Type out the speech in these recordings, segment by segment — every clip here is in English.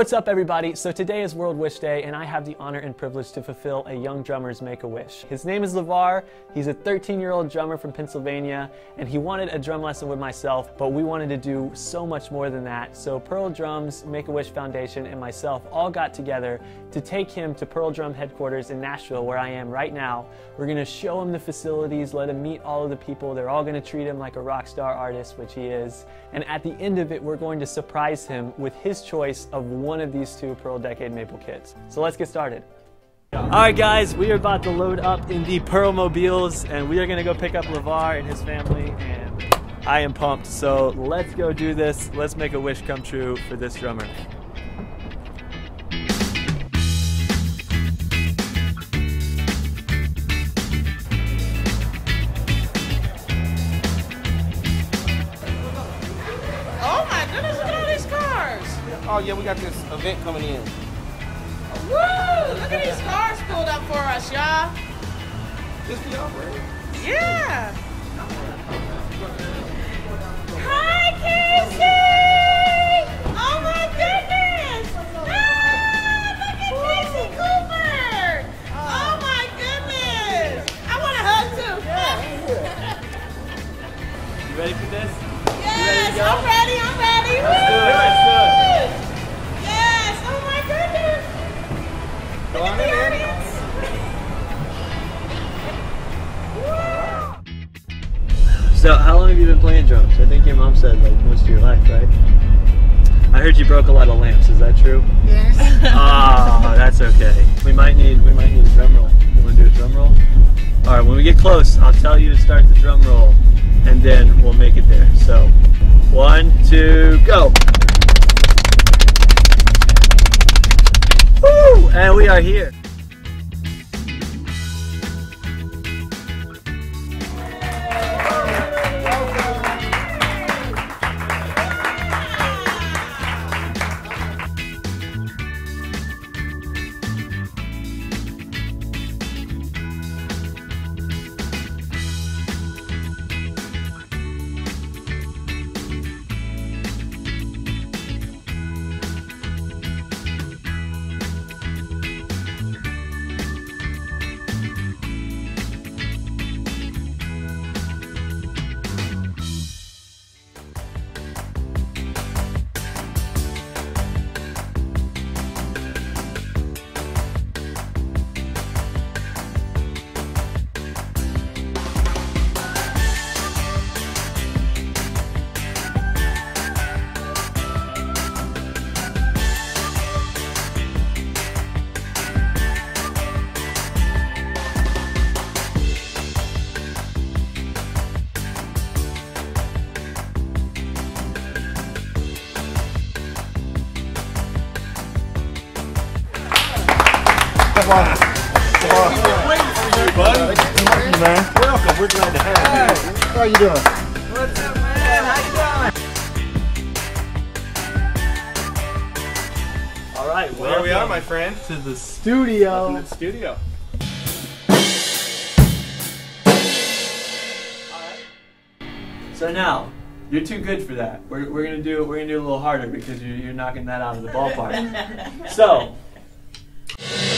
what's up, everybody? So today is World Wish Day, and I have the honor and privilege to fulfill a young drummer's Make-A-Wish. His name is LeVar. He's a 13-year-old drummer from Pennsylvania, and he wanted a drum lesson with myself, but we wanted to do so much more than that. So Pearl Drums, Make-A-Wish Foundation, and myself all got together to take him to Pearl Drum Headquarters in Nashville, where I am right now. We're gonna show him the facilities, let him meet all of the people. They're all gonna treat him like a rock star artist, which he is. And at the end of it, we're going to surprise him with his choice of one of these two Pearl Decade Maple kits. So let's get started. Alright guys, we are about to load up in the Pearl Mobiles and we are going to go pick up LeVar and his family, and I am pumped. So let's go do this. Let's make a wish come true for this drummer. Oh yeah, we got this event coming in. Woo! Look at these cars pulled up for us, y'all. This for y'all, right? Yeah. Hi, Casey! Oh my goodness! Ah, look at Casey Cooper! Oh my goodness! I want to hug too. Yeah. You ready for this? Yes, I'm ready. Let's do it. Go on in there. So how long have you been playing drums? I think your mom said like most of your life, right? I heard you broke a lot of lamps, is that true? Yes. Oh, that's okay. We might need a drum roll. You wanna do a drum roll? Alright, when we get close, I'll tell you to start the drum roll and then we'll make it there. So 1, 2, go! And we are here. Man. Welcome, we're glad to have you. Hey. How are you doing? What's up, man? How you doing? All right, well, here we are, my friend. To the studio. Welcome to the studio. All right. So now, you're too good for that. We're gonna do it a little harder because you're knocking that out of the ballpark. So.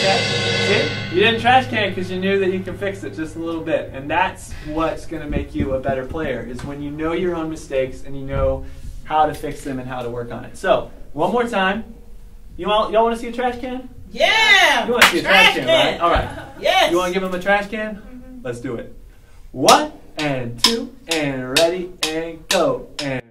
Okay. See? You didn't trash can because you knew that you can fix it just a little bit, and that's what's going to make you a better player, is when you know your own mistakes and you know how to fix them and how to work on it. So, one more time. Y'all want to see a trash can? Yeah! You want to see a trash can, right? All right. Yes! You want to give them a trash can? Mm-hmm. Let's do it. 1 and 2 and ready and go and...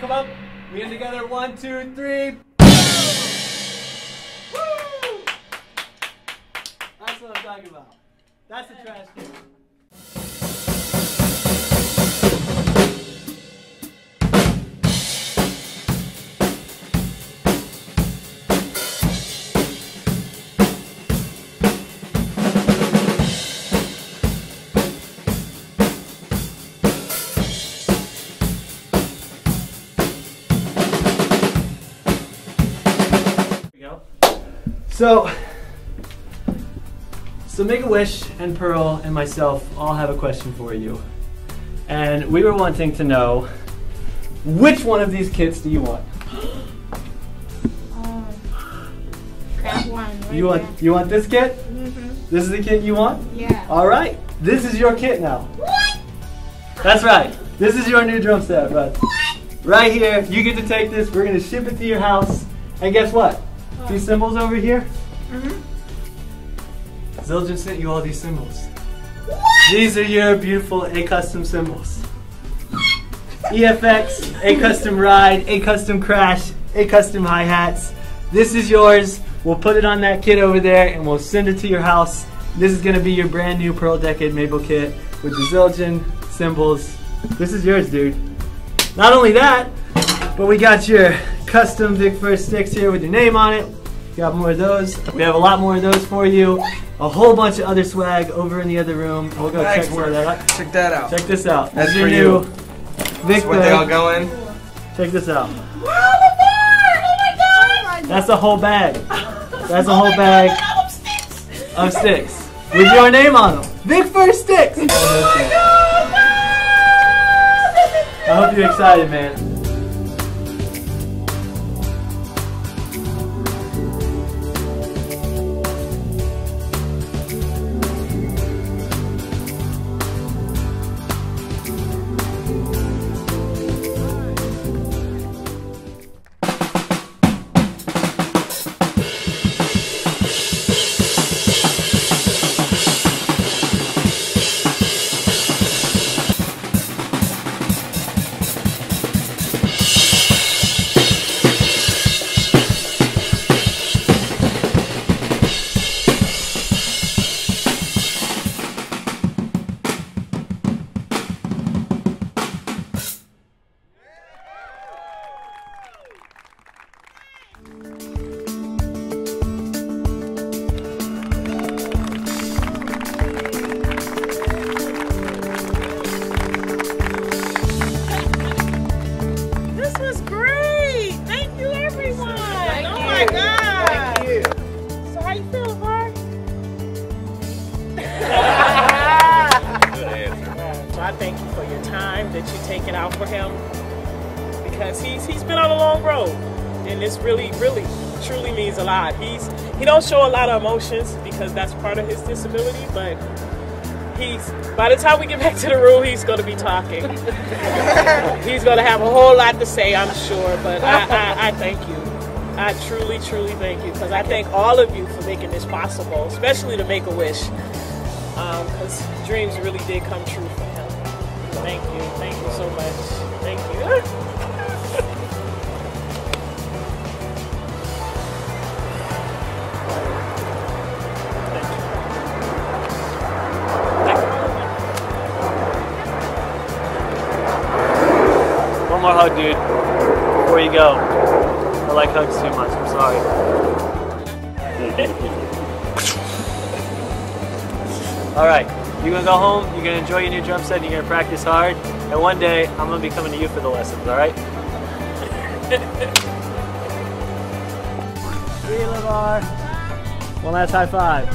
Come up. We get together. 1, 2, 3. Woo! That's what I'm talking about. That's the trash can. So Make-A-Wish and Pearl and myself all have a question for you. And we were wanting to know, which one of these kits do you want? Grab one. Right you want this kit? Mm-hmm. This is the kit you want? Yeah. All right. This is your kit now. What? That's right. This is your new drum set, bud. What? Right here. You get to take this. We're going to ship it to your house. And guess what? Oh. These symbols over here? Mm-hmm. Zildjian sent you all these symbols. What? These are your beautiful A Custom symbols. What? EFX, A Custom Ride, A Custom Crash, A Custom Hi-Hats. This is yours. We'll put it on that kit over there and we'll send it to your house. This is going to be your brand new Pearl Decade Maple kit with the Zildjian symbols. This is yours, dude. Not only that, but we got your custom Vic Firth sticks here with your name on it. Got more of those. We have a lot more of those for you. A whole bunch of other swag over in the other room. We'll go check more of that out. Check that out. Check this out. That's for you. That's where they all go in. Check this out. Wow, LeVar! Oh my God! That's a whole bag. That's a whole bag of sticks with your name on them. Vic Firth sticks. Oh my God! I hope you're excited, man. Show a lot of emotions because that's part of his disability, but he's, by the time we get back to the room, he's going to be talking. He's going to have a whole lot to say, I'm sure, but I thank you. I truly, truly thank you, because I thank all of you for making this possible, especially to Make-A-Wish, because dreams really did come true for him. Thank you so much. Thank you. One more hug, dude, before you go. I like hugs too much, I'm sorry. Alright, you're gonna go home, you're gonna enjoy your new drum set, and you're gonna practice hard, and one day I'm gonna be coming to you for the lessons, alright? See you, LeVar. One last high five.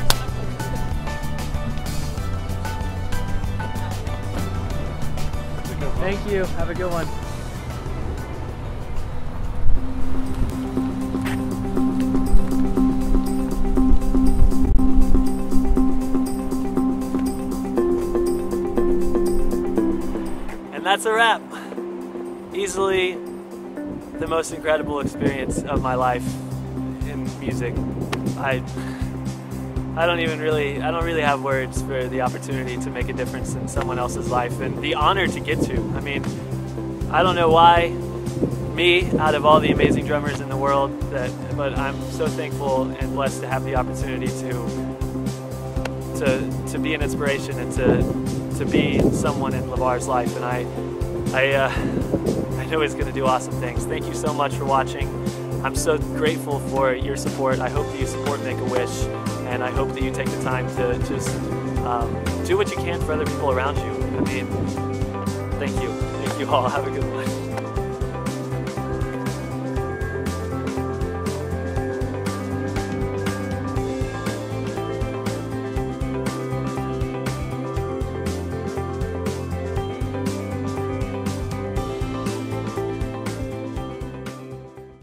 Thank you. Have a good one. And that's a wrap. Easily the most incredible experience of my life in music. I don't really have words for the opportunity to make a difference in someone else's life and the honor to get to. I mean, I don't know why me, out of all the amazing drummers in the world, but I'm so thankful and blessed to have the opportunity to be an inspiration and to be someone in LeVar's life. And I know he's going to do awesome things. Thank you so much for watching. I'm so grateful for your support. I hope that you support Make-A-Wish. And I hope that you take the time to just do what you can for other people around you. I mean, thank you. Thank you all. Have a good one.